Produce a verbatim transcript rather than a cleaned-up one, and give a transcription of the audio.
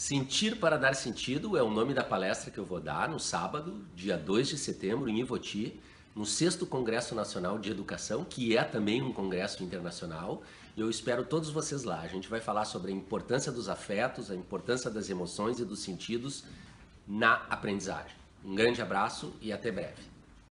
Sentir para dar sentido é o nome da palestra que eu vou dar no sábado, dia dois de setembro, em Ivoti, no sexto Congresso Nacional de Educação, que é também um congresso internacional. Eu espero todos vocês lá. A gente vai falar sobre a importância dos afetos, a importância das emoções e dos sentidos na aprendizagem. Um grande abraço e até breve.